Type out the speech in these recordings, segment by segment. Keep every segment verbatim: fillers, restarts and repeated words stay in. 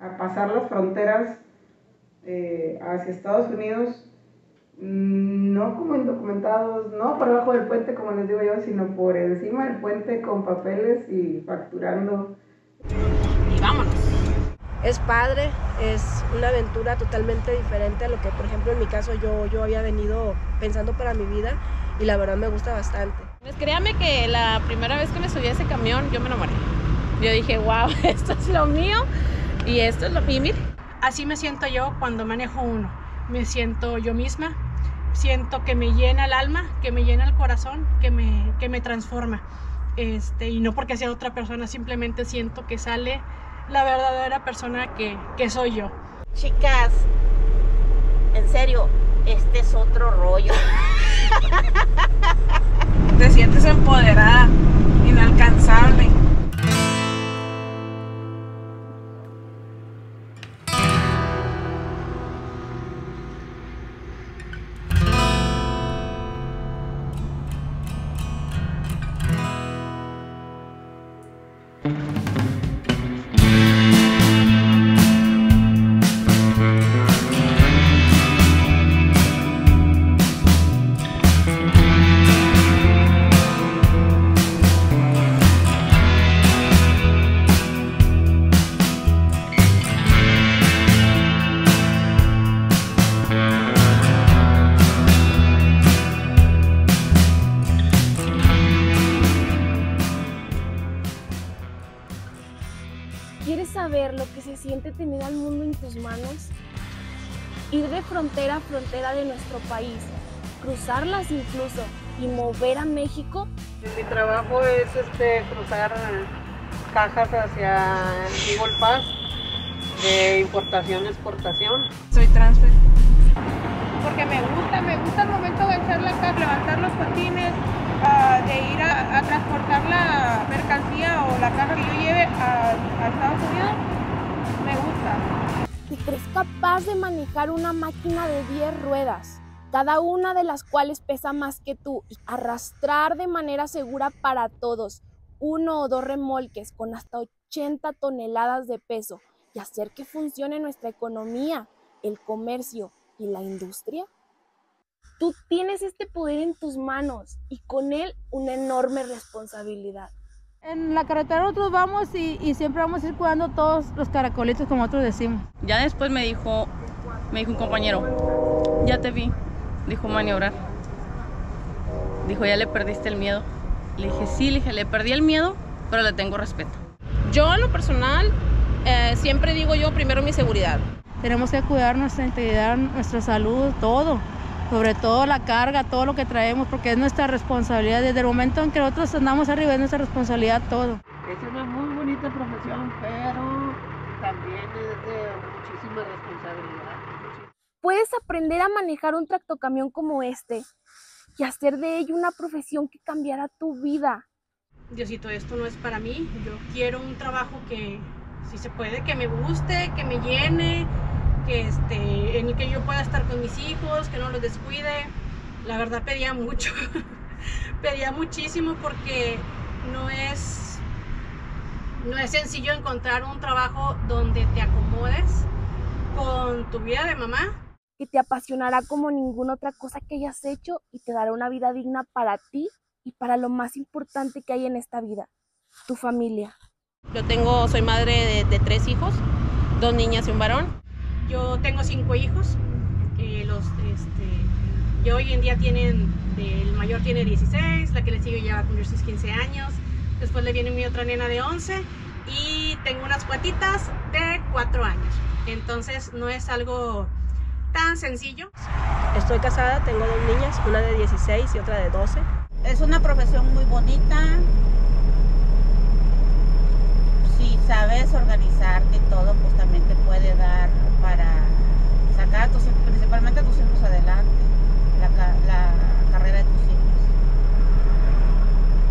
a pasar las fronteras eh, hacia Estados Unidos, no como indocumentados, no por debajo del puente como les digo yo, sino por encima del puente con papeles y facturando. Y vámonos. Es padre, es una aventura totalmente diferente a lo que, por ejemplo, en mi caso yo, yo había venido pensando para mi vida, y la verdad me gusta bastante. Pues créame que la primera vez que me subí a ese camión yo me enamoré. Yo dije, wow, esto es lo mío y esto es lo mío. Mire. Así me siento yo cuando manejo uno. Me siento yo misma, siento que me llena el alma, que me llena el corazón, que me, que me transforma. Este, y no porque sea otra persona, simplemente siento que sale la verdadera persona que, que soy yo. Chicas, en serio, este es otro rollo. Te sientes empoderada, inalcanzable. Siente tener al mundo en tus manos, ir de frontera a frontera de nuestro país, cruzarlas incluso y mover a México. Mi trabajo es este, cruzar cajas hacia el Eagle Pass de importación a exportación. Soy transfer. Porque me gusta, me gusta el momento de echar la caja, levantar los patines, uh, de ir a, a transportar la mercancía o la caja que yo lleve a, a Estados Unidos. Me gusta. ¿Y crees capaz de manejar una máquina de diez ruedas, cada una de las cuales pesa más que tú, y arrastrar de manera segura para todos uno o dos remolques con hasta ochenta toneladas de peso y hacer que funcione nuestra economía, el comercio y la industria? Tú tienes este poder en tus manos y con él una enorme responsabilidad. En la carretera nosotros vamos y, y siempre vamos a ir cuidando todos los caracolitos, como nosotros decimos. Ya después me dijo, me dijo un compañero, ya te vi, dijo maniobrar. Dijo, ya le perdiste el miedo. Le dije, sí, le dije, le perdí el miedo, pero le tengo respeto. Yo en lo personal, eh, siempre digo yo primero mi seguridad. Tenemos que cuidar nuestra integridad, nuestra salud, todo. Sobre todo la carga, todo lo que traemos, porque es nuestra responsabilidad. Desde el momento en que nosotros andamos arriba es nuestra responsabilidad todo. Es una muy bonita profesión, pero también es de muchísima responsabilidad. Puedes aprender a manejar un tractocamión como este y hacer de ello una profesión que cambiará tu vida. Diosito, esto no es para mí. Yo quiero un trabajo que, si se puede, que me guste, que me llene. Que este, en el que yo pueda estar con mis hijos, que no los descuide. La verdad pedía mucho, pedía muchísimo porque no es, no es sencillo encontrar un trabajo donde te acomodes con tu vida de mamá. Que te apasionará como ninguna otra cosa que hayas hecho y te dará una vida digna para ti y para lo más importante que hay en esta vida, tu familia. Yo tengo, soy madre de, de tres hijos, dos niñas y un varón. Yo tengo cinco hijos, eh, los, este, yo hoy en día tienen, el mayor tiene dieciséis, la que le sigue ya va a cumplir sus quince años, después le viene mi otra nena de once y tengo unas cuatitas de cuatro años, entonces no es algo tan sencillo. Estoy casada, tengo dos niñas, una de dieciséis y otra de doce. Es una profesión muy bonita, si sabes organizarte todo, pues también te puede dar para sacar a tus, principalmente a tus hijos adelante, la, la carrera de tus hijos,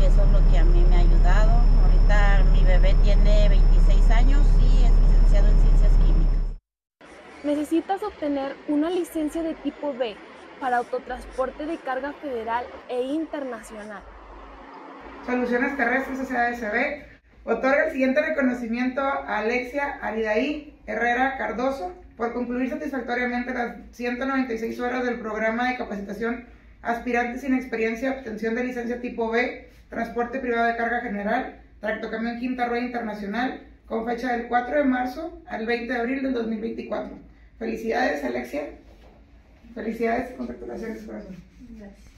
que eso es lo que a mí me ha ayudado. Ahorita mi bebé tiene veintiséis años y es licenciado en Ciencias Químicas. Necesitas obtener una licencia de tipo B para autotransporte de carga federal e internacional. Soluciones Terrestres S A de C V otorga el siguiente reconocimiento a Alexia Aridaí Herrera Cardoso por concluir satisfactoriamente las ciento noventa y seis horas del programa de capacitación Aspirantes sin Experiencia, obtención de licencia tipo B, Transporte Privado de Carga General, Tractocamión Quinta Rueda Internacional, con fecha del cuatro de marzo al veinte de abril del dos mil veinticuatro. Felicidades, Alexia. Felicidades y congratulaciones, corazón. Gracias.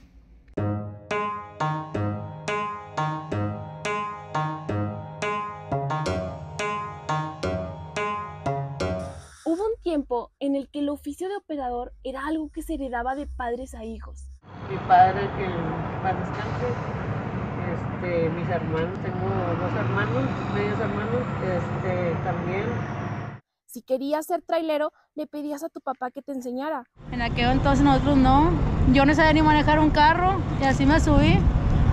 Hubo un tiempo en el que el oficio de operador era algo que se heredaba de padres a hijos. Mi padre, que para descansar. Este, mis hermanos, tengo dos hermanos, medios hermanos, este, también. Si querías ser trailero, le pedías a tu papá que te enseñara. En aquel entonces nosotros no, yo no sabía ni manejar un carro y así me subí.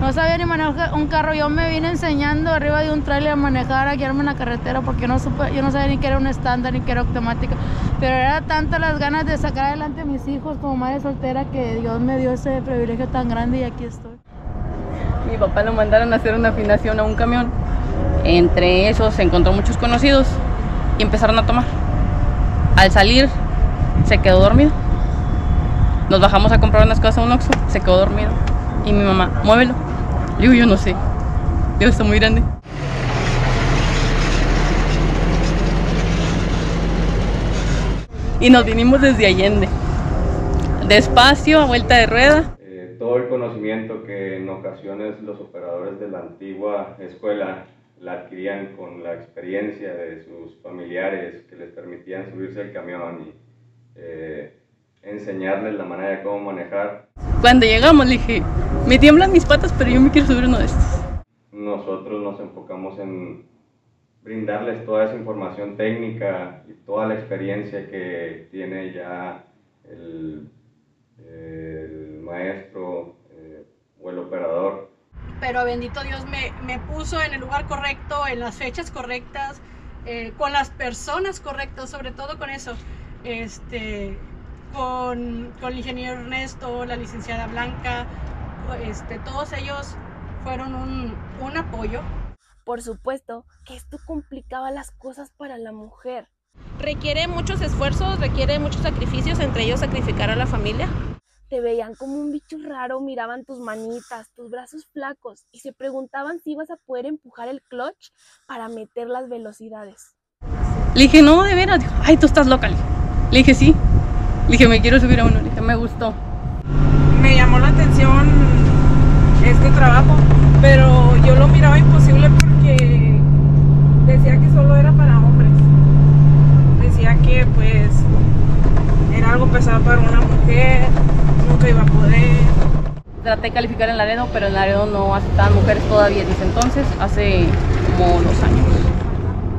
No sabía ni manejar un carro, yo me vine enseñando arriba de un trailer a manejar, a guiarme en la carretera, porque yo no, supe, yo no sabía ni que era un estándar, ni que era automática. Pero era tantas las ganas de sacar adelante a mis hijos como madre soltera que Dios me dio ese privilegio tan grande y aquí estoy. Mi papá lo mandaron a hacer una afinación a un camión. Entre esos se encontró muchos conocidos y empezaron a tomar. Al salir se quedó dormido. Nos bajamos a comprar unas cosas a un Oxxo, se quedó dormido. Y mi mamá, muévelo. Yo, yo no sé. Dios, está muy grande. Y nos vinimos desde Allende. Despacio, a vuelta de rueda. Todo el conocimiento que en ocasiones los operadores de la antigua escuela la adquirían con la experiencia de sus familiares que les permitían subirse al camión y eh, enseñarles la manera de cómo manejar. Cuando llegamos le dije, me tiemblan mis patas pero yo me quiero subir uno de estos. Nosotros nos enfocamos en brindarles toda esa información técnica y toda la experiencia que tiene ya el... el maestro eh, o el operador. Pero bendito Dios me, me puso en el lugar correcto, en las fechas correctas, eh, con las personas correctas, sobre todo con eso, este, con, con el ingeniero Ernesto, la licenciada Blanca, este, todos ellos fueron un, un apoyo. Por supuesto que esto complicaba las cosas para la mujer. Requiere muchos esfuerzos, requiere muchos sacrificios, entre ellos sacrificar a la familia. Te veían como un bicho raro, miraban tus manitas, tus brazos flacos y se preguntaban si ibas a poder empujar el clutch para meter las velocidades. Le dije, no, de veras. Dijo, ay, tú estás loca. Le dije, sí. Le dije, me quiero subir a uno. Le dije, me gustó. Me llamó la atención este trabajo, pero yo lo miraba imposible porque decía que solo era para hombres. Decía que, pues, era algo pesado para una mujer. Nunca iba a poder. Traté de calificar en Laredo, pero en Laredo no aceptaban mujeres todavía desde entonces, hace como dos años.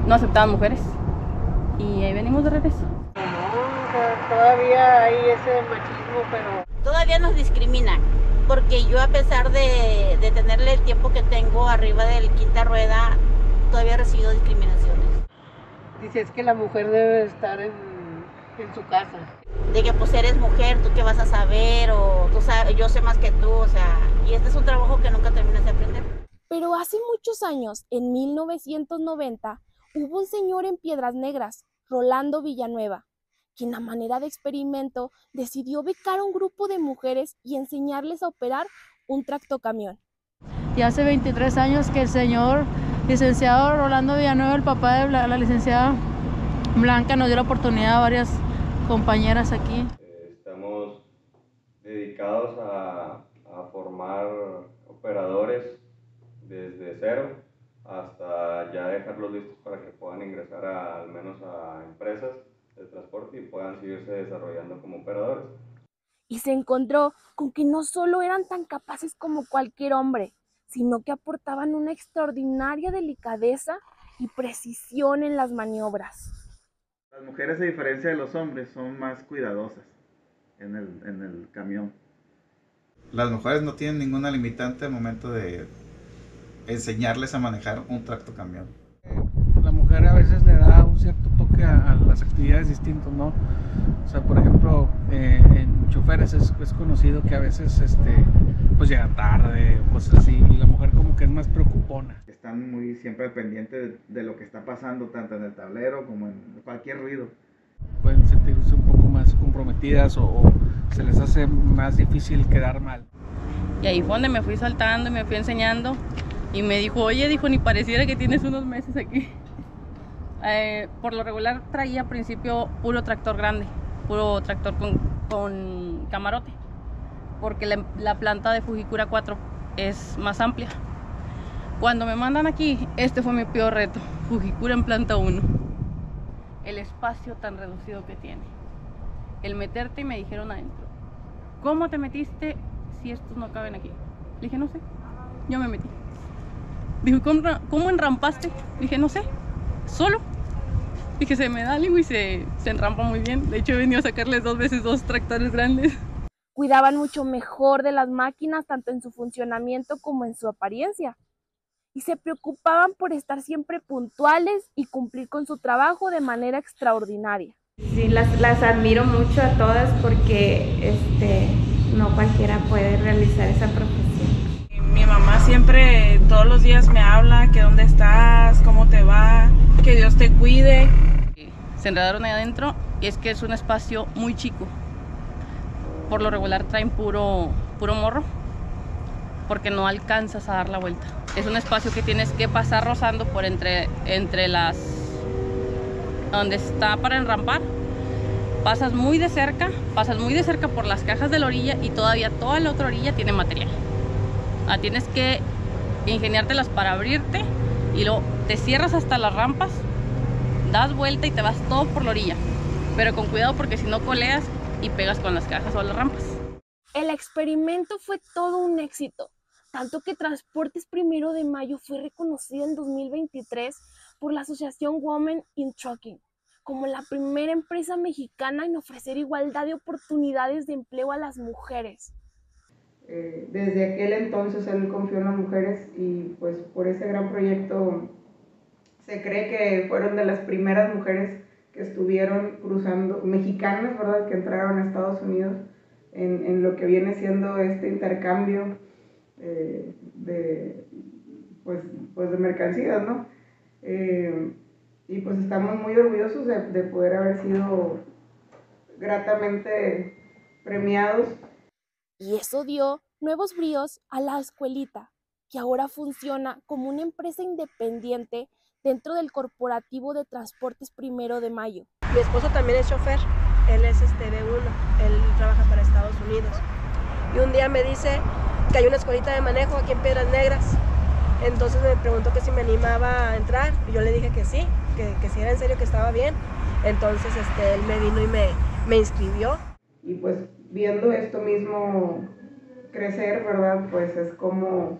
No aceptaban mujeres y ahí venimos de regreso. No, o sea, todavía hay ese machismo, pero... Todavía nos discriminan, porque yo a pesar de, de tenerle el tiempo que tengo arriba del quinta rueda, todavía he recibido discriminaciones. Dices que la mujer debe estar en... en su casa. De que pues eres mujer, tú qué vas a saber, o tú sabes, yo sé más que tú, o sea, y este es un trabajo que nunca terminas de aprender. Pero hace muchos años, en mil novecientos noventa, hubo un señor en Piedras Negras, Rolando Villanueva, quien a manera de experimento decidió becar a un grupo de mujeres y enseñarles a operar un tractocamión. Y hace veintitrés años que el señor licenciado Rolando Villanueva, el papá de la, la licenciada Blanca, nos dio la oportunidad a varias compañeras aquí. Estamos dedicados a, a formar operadores desde cero hasta ya dejarlos listos para que puedan ingresar a, al menos a empresas de transporte y puedan seguirse desarrollando como operadores. Y se encontró con que no solo eran tan capaces como cualquier hombre, sino que aportaban una extraordinaria delicadeza y precisión en las maniobras. Las mujeres, a diferencia de los hombres, son más cuidadosas en el, en el camión. Las mujeres no tienen ninguna limitante al momento de enseñarles a manejar un tractocamión. La mujer a veces le da un cierto toque a, a las actividades distintas, ¿no? O sea, por ejemplo, eh, en choferes es, es conocido que a veces este, pues llegan tarde, cosas así, y la mujer como que que es más preocupona. Están muy siempre pendientes de lo que está pasando, tanto en el tablero como en cualquier ruido. Pueden sentirse un poco más comprometidas o, o se les hace más difícil quedar mal. Y ahí fue donde me fui saltando y me fui enseñando. Y me dijo, oye, dijo, ni pareciera que tienes unos meses aquí. Eh, por lo regular traía al principio puro tractor grande, puro tractor con, con camarote, porque la, la planta de Fujikura cuatro es más amplia. Cuando me mandan aquí, este fue mi peor reto, Fujikura en planta uno. El espacio tan reducido que tiene. El meterte, y me dijeron adentro, ¿cómo te metiste si estos no caben aquí? Le dije, no sé, yo me metí. Dijo, ¿cómo, cómo enrampaste? Le dije, no sé, solo. Dije, se me da algo y se, se enrampa muy bien. De hecho, he venido a sacarles dos veces dos tractores grandes. Cuidaban mucho mejor de las máquinas, tanto en su funcionamiento como en su apariencia. Y se preocupaban por estar siempre puntuales y cumplir con su trabajo de manera extraordinaria. Sí, las, las admiro mucho a todas porque este, no cualquiera puede realizar esa profesión. Mi mamá siempre, todos los días me habla, que dónde estás, cómo te va, que Dios te cuide. Se enredaron ahí adentro y es que es un espacio muy chico. Por lo regular traen puro, puro morro, porque no alcanzas a dar la vuelta. Es un espacio que tienes que pasar rozando por entre, entre las... donde está para enrampar. Pasas muy de cerca, pasas muy de cerca por las cajas de la orilla y todavía toda la otra orilla tiene material. Ah, tienes que ingeniártelas para abrirte y luego te cierras hasta las rampas, das vuelta y te vas todo por la orilla. Pero con cuidado porque si no coleas y pegas con las cajas o las rampas. El experimento fue todo un éxito, tanto que Transportes Primero de Mayo fue reconocido en dos mil veintitrés por la asociación Women in Trucking como la primera empresa mexicana en ofrecer igualdad de oportunidades de empleo a las mujeres. Eh, desde aquel entonces él confió en las mujeres y pues por ese gran proyecto se cree que fueron de las primeras mujeres que estuvieron cruzando, mexicanas, ¿verdad?, que entraron a Estados Unidos en, en lo que viene siendo este intercambio eh, de, pues, pues de mercancías, ¿no? Eh, y pues estamos muy orgullosos de, de poder haber sido gratamente premiados. Y eso dio nuevos bríos a la escuelita, que ahora funciona como una empresa independiente dentro del corporativo de Transportes Primero de Mayo. Mi esposo también es chofer, él es este B uno, él trabaja para Estados Unidos. Y un día me dice que hay una escuelita de manejo aquí en Piedras Negras. Entonces me preguntó que si me animaba a entrar. Y yo le dije que sí, que, que si era en serio, que estaba bien. Entonces este, él me vino y me, me inscribió. Y pues viendo esto mismo crecer, ¿verdad? Pues es como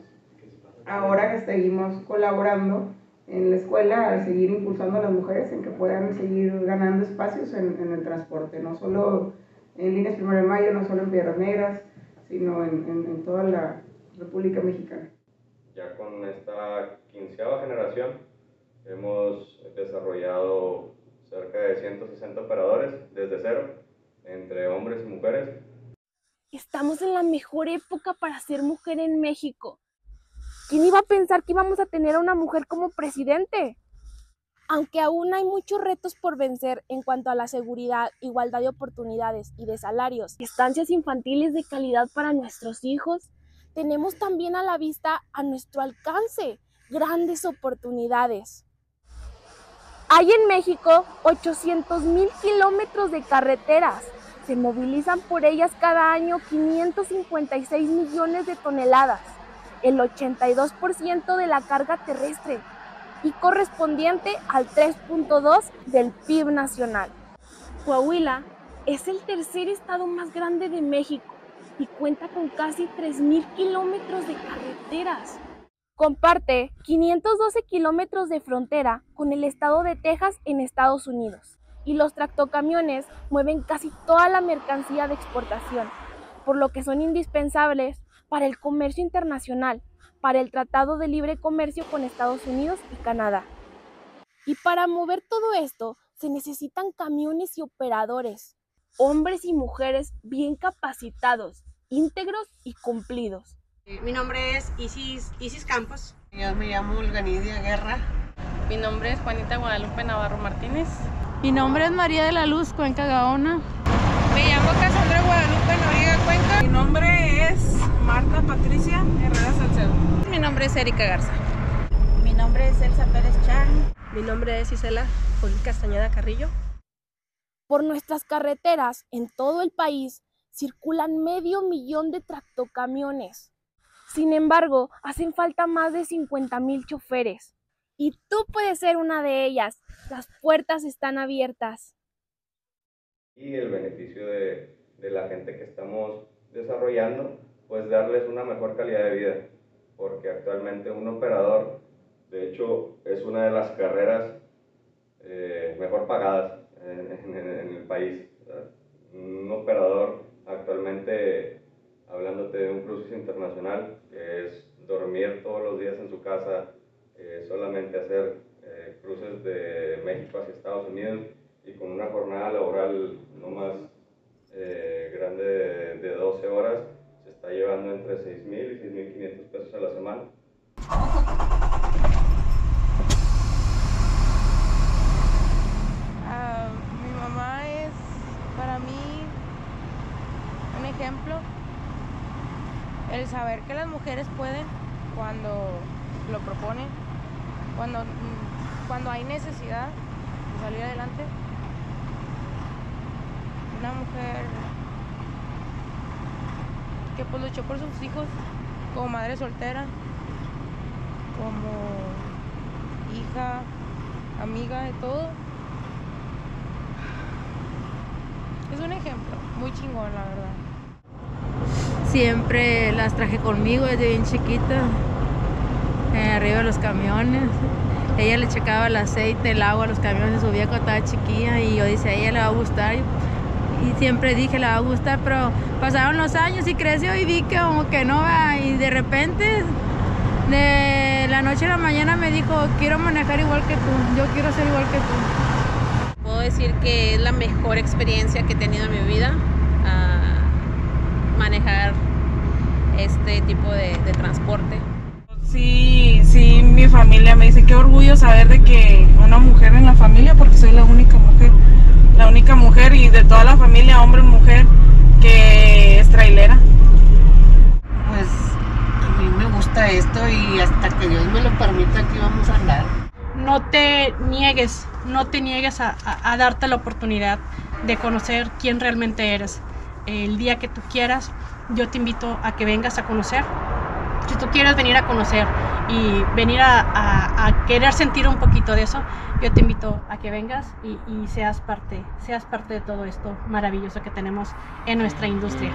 ahora que seguimos colaborando en la escuela, al seguir impulsando a las mujeres en que puedan seguir ganando espacios en, en el transporte, no solo en Líneas Primero de Mayo, no solo en Piedras Negras, sino en, en, en toda la República Mexicana. Ya con esta quinceava generación hemos desarrollado cerca de ciento sesenta operadores desde cero, entre hombres y mujeres. Estamos en la mejor época para ser mujer en México. ¿Quién iba a pensar que íbamos a tener a una mujer como presidente? Aunque aún hay muchos retos por vencer en cuanto a la seguridad, igualdad de oportunidades y de salarios, estancias infantiles de calidad para nuestros hijos, tenemos también a la vista, a nuestro alcance, grandes oportunidades. Hay en México ochocientos mil kilómetros de carreteras. Se movilizan por ellas cada año quinientos cincuenta y seis millones de toneladas, el ochenta y dos por ciento de la carga terrestre y correspondiente al tres punto dos por ciento del P I B nacional. Coahuila es el tercer estado más grande de México y cuenta con casi tres mil kilómetros de carreteras. Comparte quinientos doce kilómetros de frontera con el estado de Texas en Estados Unidos y los tractocamiones mueven casi toda la mercancía de exportación, por lo que son indispensables para el comercio internacional, para el Tratado de Libre Comercio con Estados Unidos y Canadá. Y para mover todo esto se necesitan camiones y operadores, hombres y mujeres bien capacitados, íntegros y cumplidos. Mi nombre es Isis, Isis Campos. Yo me llamo Olga Nidia Guerra. Mi nombre es Juanita Guadalupe Navarro Martínez. Mi nombre es María de la Luz Cuenca Gaona. Me llamo Cassandra Guadalupe Noriega Cuenca. Mi nombre es Marta Patricia Herrera Salcedo. Mi nombre es Erika Garza. Mi nombre es Elsa Pérez Chan. Mi nombre es Isela Juli Castañeda Carrillo. Por nuestras carreteras en todo el país circulan medio millón de tractocamiones. Sin embargo, hacen falta más de cincuenta mil choferes. Y tú puedes ser una de ellas. Las puertas están abiertas. Y el beneficio de, de la gente que estamos desarrollando, pues darles una mejor calidad de vida. Porque actualmente un operador, de hecho, es una de las carreras eh, mejor pagadas en, en, en el país. ¿Verdad? Un operador actualmente... hablándote de un cruce internacional, que es dormir todos los días en su casa, eh, solamente hacer eh, cruces de México hacia Estados Unidos y con una jornada laboral no más eh, grande de, de doce horas, se está llevando entre seis mil y seis mil quinientos pesos a la semana. Uh, mi mamá es para mí un ejemplo. El saber que las mujeres pueden cuando lo proponen, cuando, cuando hay necesidad de salir adelante. Una mujer que pues luchó por sus hijos como madre soltera, como hija, amiga de todo. Es un ejemplo muy chingón, la verdad. Siempre las traje conmigo desde bien chiquita, eh, arriba de los camiones. Ella le checaba el aceite, el agua a los camiones, se subía cuando estaba chiquilla y yo decía, a ella le va a gustar. Y siempre dije, le va a gustar, pero pasaron los años y creció y vi que como que no va. Y de repente, de la noche a la mañana me dijo, quiero manejar igual que tú, yo quiero ser igual que tú. Puedo decir que es la mejor experiencia que he tenido en mi vida. Uh, manejar este tipo de, de transporte. Sí, sí, mi familia me dice, qué orgullo saber de que una mujer en la familia, porque soy la única mujer, la única mujer y de toda la familia, hombre, mujer, que es trailera. Pues a mí me gusta esto y hasta que Dios me lo permita aquí vamos a andar. No te niegues, no te niegues a, a, a darte la oportunidad de conocer quién realmente eres. El día que tú quieras, yo te invito a que vengas a conocer. Si tú quieres venir a conocer y venir a, a, a querer sentir un poquito de eso, yo te invito a que vengas y, y seas parte, seas parte de todo esto maravilloso que tenemos en nuestra industria.